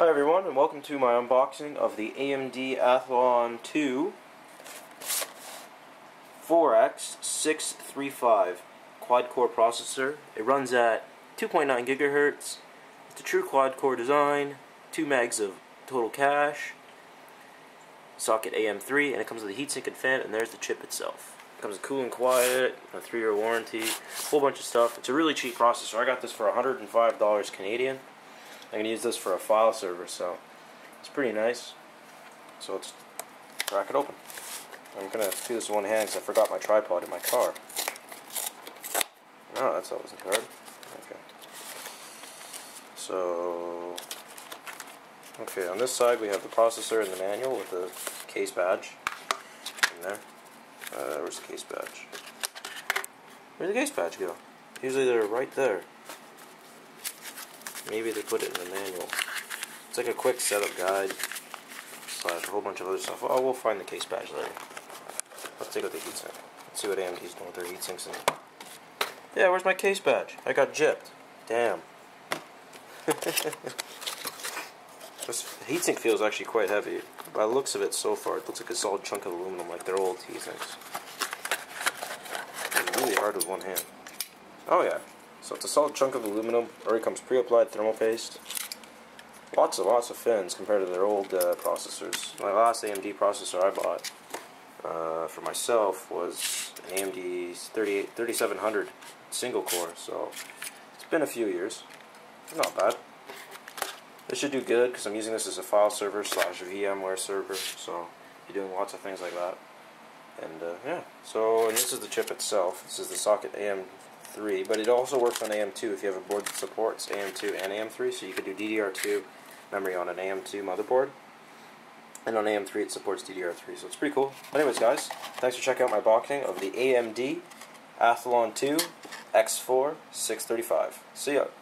Hi everyone, and welcome to my unboxing of the AMD Athlon II X4 635 quad-core processor. It runs at 2.9 gigahertz. It's a true quad-core design, 2 megs of total cache, socket AM3, and it comes with a heatsink and fan, and there's the chip itself. It comes with cool and quiet, a 3-year warranty, a whole bunch of stuff. It's a really cheap processor. I got this for $105 Canadian. I'm going to use this for a file server, so it's pretty nice. So let's crack it open. I'm going to do this with one hand because I forgot my tripod in my car. No, that's always hard. Okay. So, okay, on this side we have the processor and the manual with the case badge in there. Where's the case badge? Where'd the case badge go? Usually they're right there. Maybe they put it in the manual. It's like a quick setup guide slash a whole bunch of other stuff. Oh, we'll find the case badge later. Let's take a look at the heatsink. Let's see what AMD's doing with their heatsinks. Yeah, where's my case badge? I got gypped. Damn. This heatsink feels actually quite heavy. By the looks of it so far, it looks like a solid chunk of aluminum like their old heatsinks. It's really hard with one hand. Oh yeah. So it's a solid chunk of aluminum, already comes pre-applied thermal paste. Lots of fins compared to their old processors. My last AMD processor I bought for myself was an AMD 3700 single core, so it's been a few years. Not bad. This should do good because I'm using this as a file server slash VMware server, so you're doing lots of things like that. And yeah, so and this is the chip itself. This is the socket AM3, but it also works on AM2 if you have a board that supports AM2 and AM3, so you could do DDR2 memory on an AM2 motherboard, and on AM3 it supports DDR3, so it's pretty cool. Anyways guys, thanks for checking out my unboxing of the AMD Athlon II X4 635. See ya!